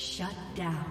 Shut down.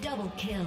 Double kill.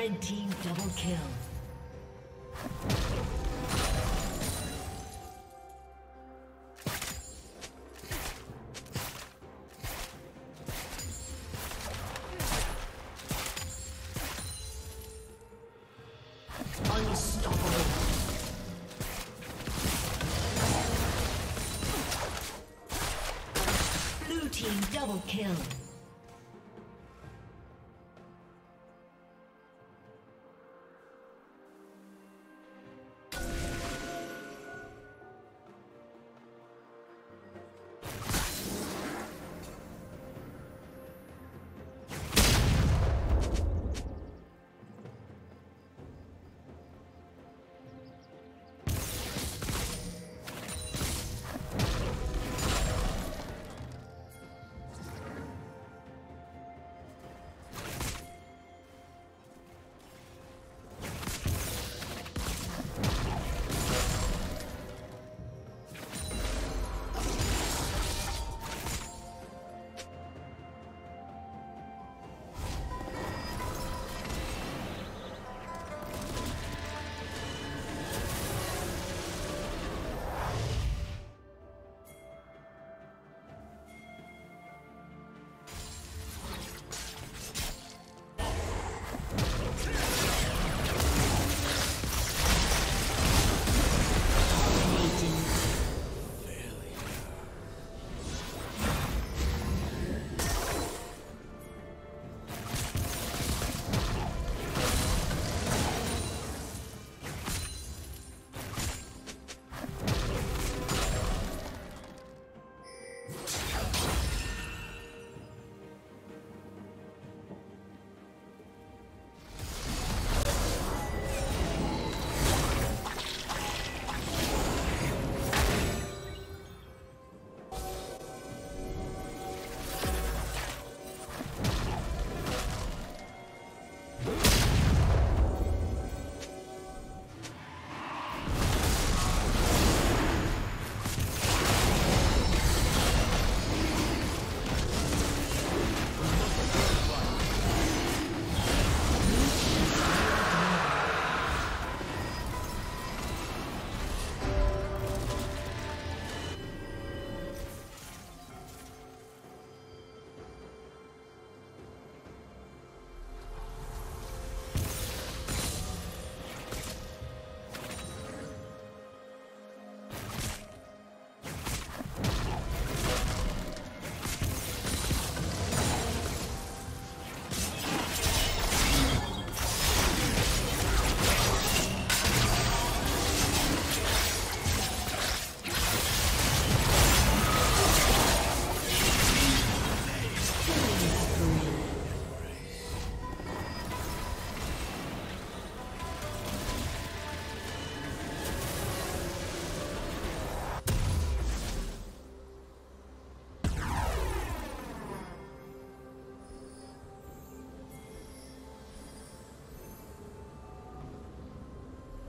Red team double kill. Double kill.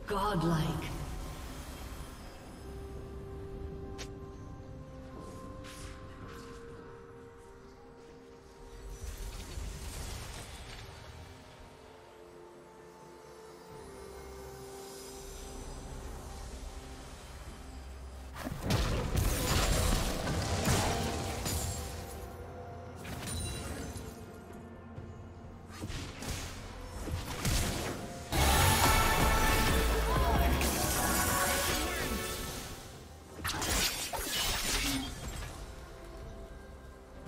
Godlike.